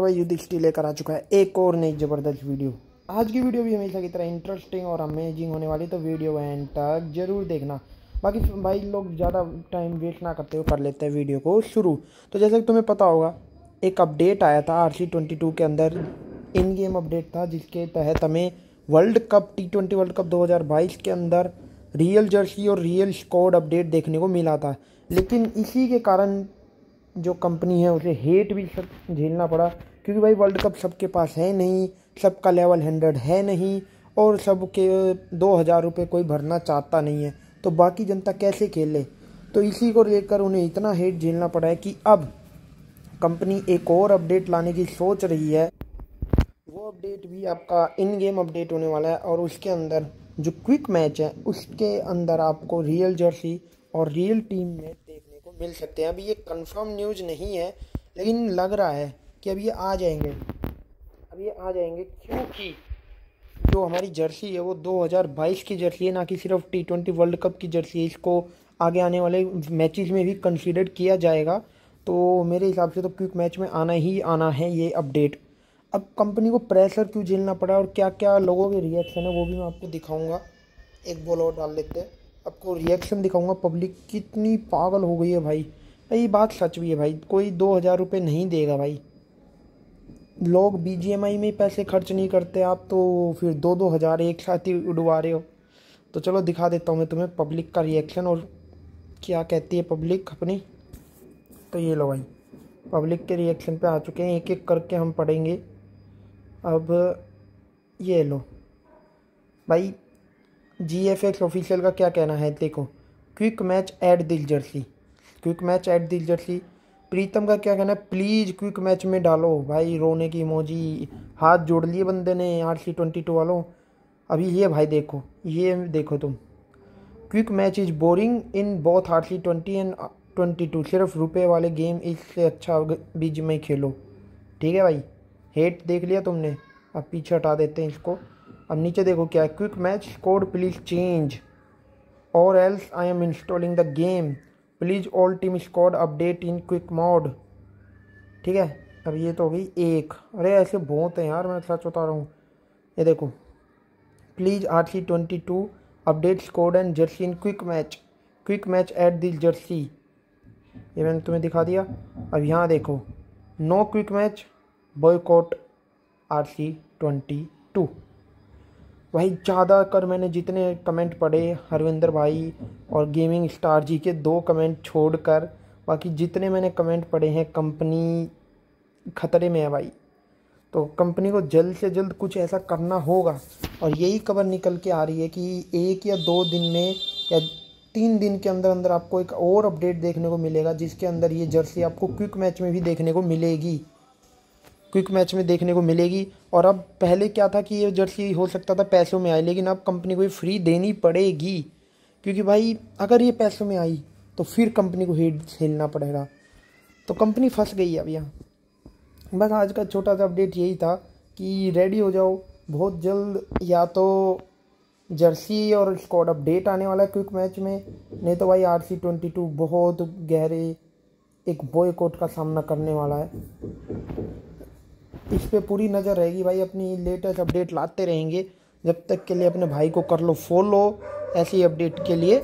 भाई युधिष्ठिर लेकर आ चुका है एक और नई ज़बरदस्त वीडियो। आज की वीडियो भी हमेशा की तरह इंटरेस्टिंग और अमेजिंग होने वाली, तो वीडियो एंड तक जरूर देखना। बाकी भाई लोग ज़्यादा टाइम वेस्ट ना करते हुए कर लेते हैं वीडियो को शुरू। तो जैसे कि तुम्हें पता होगा, एक अपडेट आया था RC 22 के अंदर, इन गेम अपडेट था, जिसके तहत हमें world cup T20 world cup 2022 के अंदर रियल जर्सी और रियल स्क्वाड अपडेट देखने को मिला था। लेकिन इसी के कारण जो कंपनी है उसे हेट भी सब झेलना पड़ा, क्योंकि भाई वर्ल्ड कप सबके पास है नहीं, सबका लेवल 100 है नहीं, और सबके 2000 रुपये कोई भरना चाहता नहीं है, तो बाकी जनता कैसे खेले। तो इसी को लेकर उन्हें इतना हेट झेलना पड़ा है कि अब कंपनी एक और अपडेट लाने की सोच रही है। वो अपडेट भी आपका इन गेम अपडेट होने वाला है, और उसके अंदर जो क्विक मैच है उसके अंदर आपको रियल जर्सी और रियल टीम मैच देखने को मिल सकते हैं। अभी ये कंफर्म न्यूज़ नहीं है, लेकिन लग रहा है कि अब ये आ जाएंगे, क्योंकि जो हमारी जर्सी है वो 2022 की जर्सी है, ना कि सिर्फ T20 वर्ल्ड कप की जर्सी है। इसको आगे आने वाले मैचेस में भी कंसीडर किया जाएगा। तो मेरे हिसाब से तो क्विक मैच में आना ही आना है ये अपडेट। अब कंपनी को प्रेशर क्यों झेलना पड़ा और क्या क्या लोगों के रिएक्शन है वो भी मैं आपको दिखाऊँगा। एक बॉल और डाल देते हैं, आपको रिएक्शन दिखाऊंगा। पब्लिक कितनी पागल हो गई है भाई, ये बात सच भी है भाई, कोई 2000 रुपये नहीं देगा भाई। लोग BGMI में पैसे खर्च नहीं करते, आप तो फिर 2000 एक साथ ही उड़वा रहे हो। तो चलो दिखा देता हूँ मैं तुम्हें पब्लिक का रिएक्शन और क्या कहती है पब्लिक अपनी। तो ये लो भाई, पब्लिक के रिएक्शन पे आ चुके हैं, एक एक करके हम पढ़ेंगे। अब ये लो भाई, GFX ऑफिशियल का क्या कहना है, देखो। क्विक मैच ऐड दिल जर्सी, क्विक मैच ऐड दिल जर्सी। प्रीतम का क्या कहना है, प्लीज़ क्विक मैच में डालो भाई, रोने की इमोजी, हाथ जोड़ लिए बंदे ने RC 22 वालों। अभी ये भाई देखो, ये देखो तुम, quick match is boring in both RC 20 and 22, सिर्फ रुपए वाले गेम, इससे अच्छा बीच में खेलो। ठीक है भाई, हेट देख लिया तुमने, अब पीछे हटा देते हैं इसको। अब नीचे देखो क्या है, quick match code please change और else I am installing the game, please all team squad update in quick mode. ठीक है, अब ये तो हो गई एक। अरे ऐसे बहुत हैं यार, मैं सच बता रहा हूँ। ये देखो, please RC 22 update squad and jersey in quick match add this jersey, ये मैंने तुम्हें दिखा दिया। अब यहाँ देखो, no quick match boycott RC 22। भाई ज़्यादा कर मैंने जितने कमेंट पढ़े हरविंदर भाई और गेमिंग स्टार जी के 2 कमेंट छोड़कर, बाकी जितने मैंने कमेंट पढ़े हैं, कंपनी खतरे में है भाई। तो कंपनी को जल्द से जल्द कुछ ऐसा करना होगा। और यही खबर निकल के आ रही है कि 1 या 2 दिन में या 3 दिन के अंदर अंदर आपको एक और अपडेट देखने को मिलेगा, जिसके अंदर ये जर्सी आपको क्विक मैच में भी देखने को मिलेगी, क्विक मैच में देखने को मिलेगी। और अब पहले क्या था कि ये जर्सी हो सकता था पैसों में आई, लेकिन अब कंपनी को ये फ्री देनी पड़ेगी, क्योंकि भाई अगर ये पैसों में आई तो फिर कंपनी को हेट झेलना पड़ेगा। तो कंपनी फंस गई है अब यहाँ। बस आज का छोटा सा अपडेट यही था कि रेडी हो जाओ, बहुत जल्द या तो जर्सी और स्क्वाड अपडेट आने वाला है क्विक मैच में, नहीं तो भाई RC 22 बहुत गहरे एक बॉयकॉट का सामना करने वाला है। इस पे पूरी नज़र रहेगी भाई, अपनी लेटेस्ट अपडेट लाते रहेंगे। जब तक के लिए अपने भाई को कर लो फॉलो ऐसी अपडेट के लिए।